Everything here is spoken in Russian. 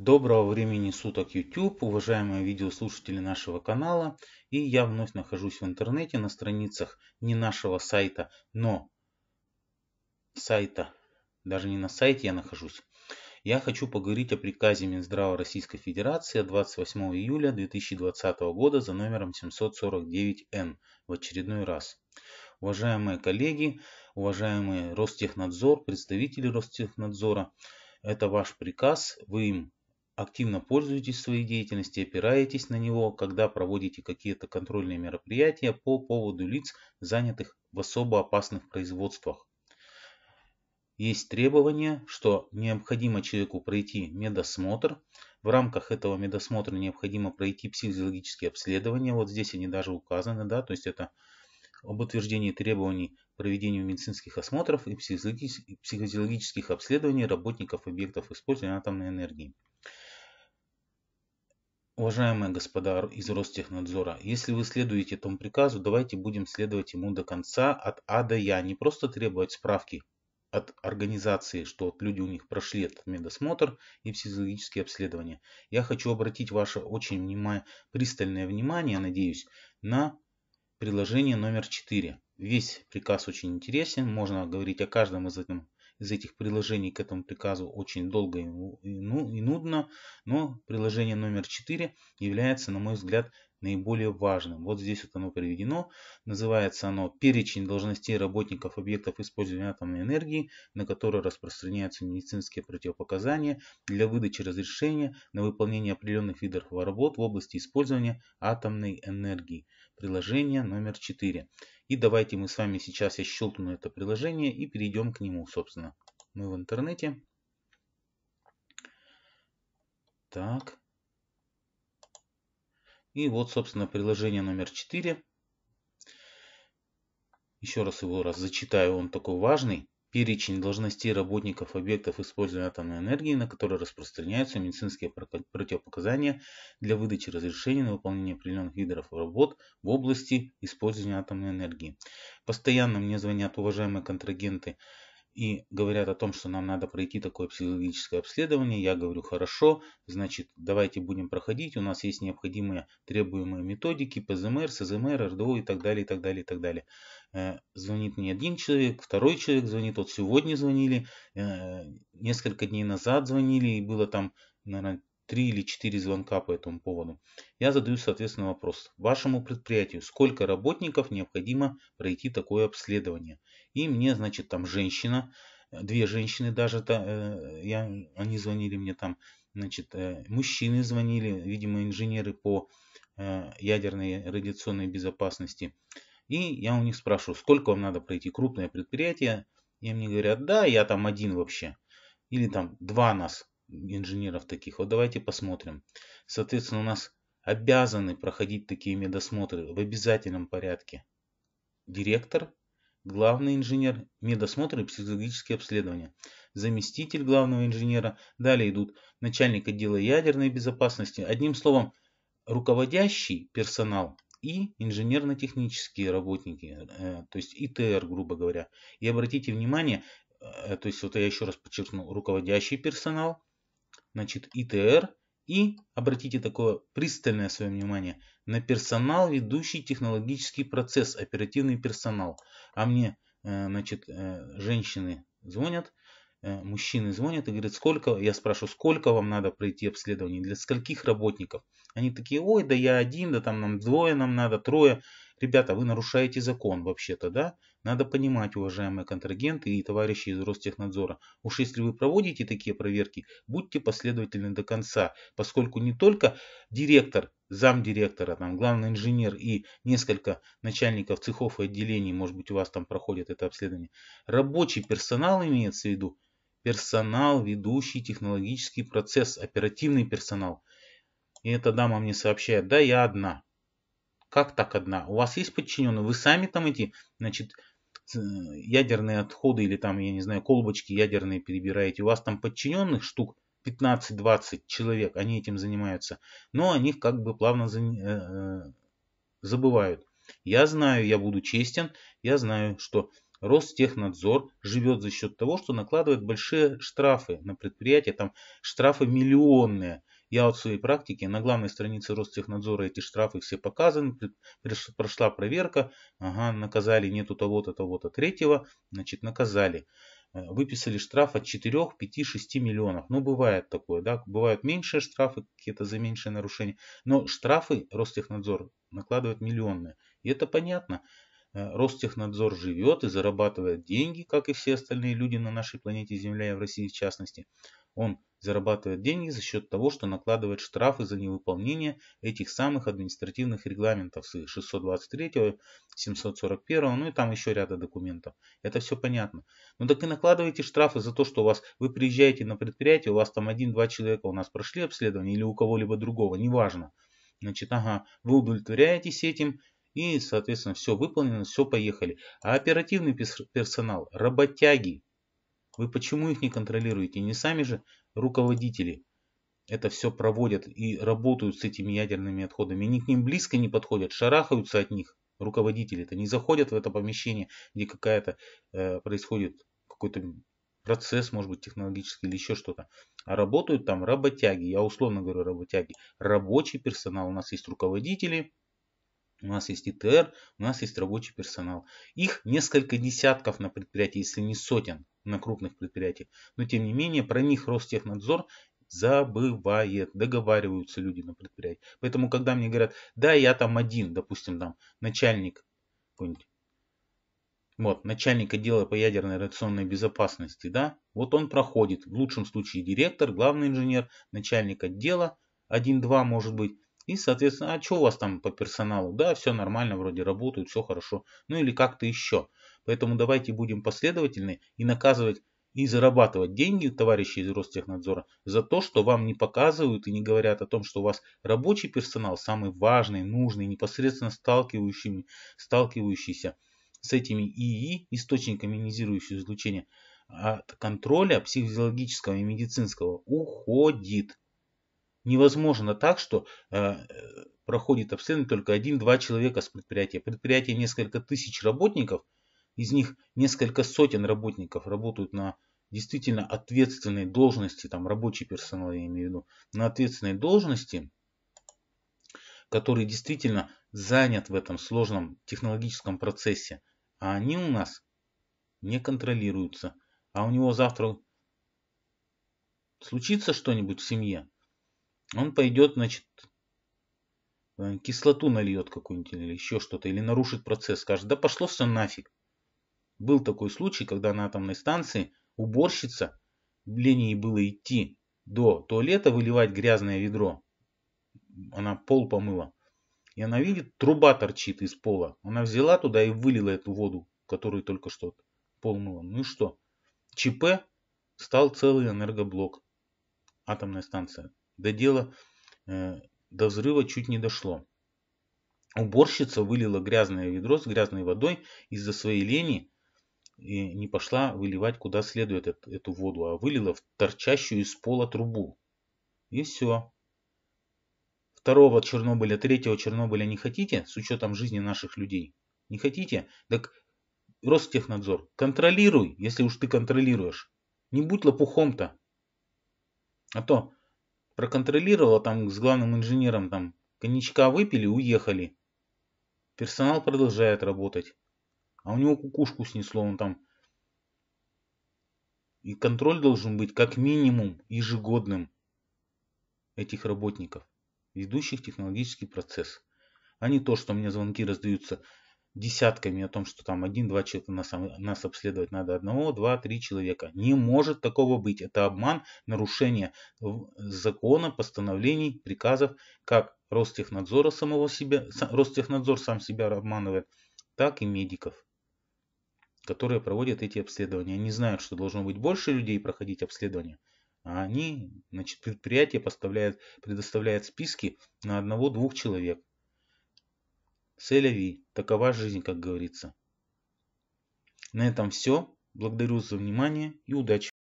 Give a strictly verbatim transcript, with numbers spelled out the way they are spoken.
Доброго времени суток, YouTube, уважаемые видеослушатели нашего канала. И я вновь нахожусь в интернете на страницах не нашего сайта, но сайта, даже не на сайте я нахожусь. Я хочу поговорить о приказе Минздрава Российской Федерации от двадцать восьмого июля две тысячи двадцатого года за номером семьсот сорок девять Н в очередной раз. Уважаемые коллеги, уважаемый Ростехнадзор, представители Ростехнадзора, это ваш приказ, вы им активно пользуетесь в своей деятельности, опираетесь на него, когда проводите какие-то контрольные мероприятия по поводу лиц, занятых в особо опасных производствах. Есть требование, что необходимо человеку пройти медосмотр. В рамках этого медосмотра необходимо пройти психофизиологические обследования. Вот здесь они даже указаны, да, то есть это об утверждении требований к проведению медицинских осмотров и психофизиологических обследований работников объектов использования атомной энергии. Уважаемые господа из Ростехнадзора, если вы следуете этому приказу, давайте будем следовать ему до конца, от А до Я. Не просто требовать справки от организации, что вот люди у них прошли этот медосмотр и психологические обследования. Я хочу обратить ваше очень внимание, пристальное внимание, надеюсь, на приложение номер четыре. Весь приказ очень интересен, можно говорить о каждом из этих, из этих приложений к этому приказу очень долго и, ну, и нудно, но приложение номер четыре является, на мой взгляд, наиболее важным. Вот здесь вот оно приведено. Называется оно «Перечень должностей работников объектов использования атомной энергии, на которые распространяются медицинские противопоказания для выдачи разрешения на выполнение определенных видов работ в области использования атомной энергии». Приложение номер четыре. И давайте мы с вами сейчас, я щелкну это приложение и перейдем к нему, собственно. Мы в интернете. Так. И вот, собственно, приложение номер четыре. Еще раз его раз зачитаю, он такой важный. Перечень должностей работников объектов использования атомной энергии, на которые распространяются медицинские противопоказания для выдачи разрешения на выполнение определенных видов работ в области использования атомной энергии. Постоянно мне звонят уважаемые контрагенты и говорят о том, что нам надо пройти такое психологическое обследование. Я говорю, хорошо, значит, давайте будем проходить. У нас есть необходимые требуемые методики, П З М Р, С З М Р, Р Д О и так далее, и так далее, и так далее. Звонит мне один человек, второй человек звонит. Вот сегодня звонили, несколько дней назад звонили, и было там, наверное, три или четыре звонка по этому поводу. Я задаю, соответственно, вопрос. Вашему предприятию сколько работников необходимо пройти такое обследование? И мне, значит, там женщина, две женщины даже, я, они звонили мне там, значит, мужчины звонили, видимо, инженеры по ядерной радиационной безопасности. И я у них спрашиваю, сколько вам надо пройти крупное предприятие? И мне говорят, да, я там один вообще. Или там два нас. Инженеров таких. Вот давайте посмотрим. Соответственно, у нас обязаны проходить такие медосмотры в обязательном порядке. Директор, главный инженер, медосмотры и психологические обследования. Заместитель главного инженера. Далее идут начальник отдела ядерной безопасности. Одним словом, руководящий персонал и инженерно-технические работники. То есть И Т Р, грубо говоря. И обратите внимание, то есть вот я еще раз подчеркну, руководящий персонал, значит, И Т Р, и обратите такое пристальное свое внимание на персонал, ведущий технологический процесс, оперативный персонал. А мне, значит, женщины звонят, мужчины звонят и говорят, сколько, я спрашиваю, сколько вам надо пройти обследование, для скольких работников? Они такие, ой, да я один, да там нам двое, нам надо трое. Ребята, вы нарушаете закон вообще-то, да? Надо понимать, уважаемые контрагенты и товарищи из Ростехнадзора. Уж если вы проводите такие проверки, будьте последовательны до конца, поскольку не только директор, замдиректора, там, главный инженер и несколько начальников цехов и отделений, может быть, у вас там проходят это обследование. Рабочий персонал имеется в виду. Персонал, ведущий технологический процесс, оперативный персонал. И эта дама мне сообщает, да, я одна. Как так одна? У вас есть подчиненные? Вы сами там эти, значит, ядерные отходы или там, я не знаю, колбочки ядерные перебираете. У вас там подчиненных штук пятнадцать-двадцать человек, они этим занимаются. Но о них как бы плавно забывают. Я знаю, я буду честен, я знаю, что Ростехнадзор живет за счет того, что накладывает большие штрафы на предприятия, там штрафы миллионные. Я вот в своей практике на главной странице Ростехнадзора эти штрафы все показаны, прошла проверка, ага, наказали, нету того-то, того-то, третьего, значит, наказали. Выписали штраф от четырёх, пяти, шести миллионов. Ну, бывает такое, да, бывают меньшие штрафы, какие-то за меньшие нарушения, но штрафы Ростехнадзор накладывает миллионные. И это понятно. Ростехнадзор живет и зарабатывает деньги, как и все остальные люди на нашей планете Земля и в России в частности. Он зарабатывает деньги за счет того, что накладывает штрафы за невыполнение этих самых административных регламентов с шестьсот двадцать третьего, семьсот сорок первого, ну и там еще ряда документов. Это все понятно. Ну так и накладывайте штрафы за то, что у вас, вы приезжаете на предприятие, у вас там один-два человека у нас прошли обследование или у кого-либо другого, неважно. Значит, ага, вы удовлетворяетесь этим. И, соответственно, все выполнено, все, поехали. А оперативный персонал, работяги, вы почему их не контролируете? Не сами же руководители это все проводят и работают с этими ядерными отходами. Они к ним близко не подходят, шарахаются от них руководители-то. Не заходят в это помещение, где какая-то э, происходит какой-то процесс, может быть, технологический или еще что-то. А работают там работяги, я условно говорю работяги. Рабочий персонал, у нас есть руководители. У нас есть И Т Р, у нас есть рабочий персонал. Их несколько десятков на предприятии, если не сотен на крупных предприятиях. Но тем не менее про них Ростехнадзор забывает. Договариваются люди на предприятии. Поэтому когда мне говорят, да, я там один, допустим, там начальник какой-нибудь. Вот, начальник отдела по ядерной и радиационной безопасности, да, вот он проходит. В лучшем случае директор, главный инженер, начальник отдела, один-два может быть. И, соответственно, а что у вас там по персоналу? Да, все нормально, вроде работают, все хорошо. Ну или как-то еще. Поэтому давайте будем последовательны и наказывать, и зарабатывать деньги, товарищи из Ростехнадзора, за то, что вам не показывают и не говорят о том, что у вас рабочий персонал, самый важный, нужный, непосредственно сталкивающий, сталкивающийся с этими И И, источниками ионизирующего излучения, от контроля психофизиологического и медицинского уходит. Невозможно так, что э, проходит обследование только один-два человека с предприятия. Предприятие несколько тысяч работников, из них несколько сотен работников работают на действительно ответственной должности, там рабочий персонал я имею в виду, на ответственной должности, который действительно занят в этом сложном технологическом процессе. А они у нас не контролируются. А у него завтра случится что-нибудь в семье, он пойдет, значит, кислоту нальет какую-нибудь или еще что-то, или нарушит процесс, скажет, да пошло все нафиг. Был такой случай, когда на атомной станции уборщица, лень ей было идти до туалета, выливать грязное ведро. Она пол помыла. И она видит, труба торчит из пола. Она взяла туда и вылила эту воду, которую только что пол мыла. Ну и что? Ч П, стал целый энергоблок. Атомная станция. До дела, э, до взрыва чуть не дошло. Уборщица вылила грязное ведро с грязной водой из-за своей лени и не пошла выливать куда следует эту, эту воду, а вылила в торчащую из пола трубу. И все. Второго Чернобыля, третьего Чернобыля не хотите, с учетом жизни наших людей? Не хотите? Так Ростехнадзор, контролируй, если уж ты контролируешь. Не будь лопухом-то. А то... Проконтролировала там с главным инженером, там коньячка выпили, уехали. Персонал продолжает работать. А у него кукушку снесло, он там. И контроль должен быть как минимум ежегодным этих работников, ведущих технологический процесс. А не то, что мне звонки раздаются десятками о том, что там один-два человека нас, нас обследовать надо, одного, два, три человека. Не может такого быть. Это обман, нарушение закона, постановлений, приказов, как Ростехнадзора самого себя, Ростехнадзор сам себя обманывает, так и медиков, которые проводят эти обследования. Они знают, что должно быть больше людей проходить обследования, а они, значит, предприятие поставляет, предоставляет списки на одного-двух человек. Целеви. Такова жизнь, как говорится. На этом все. Благодарю за внимание и удачи.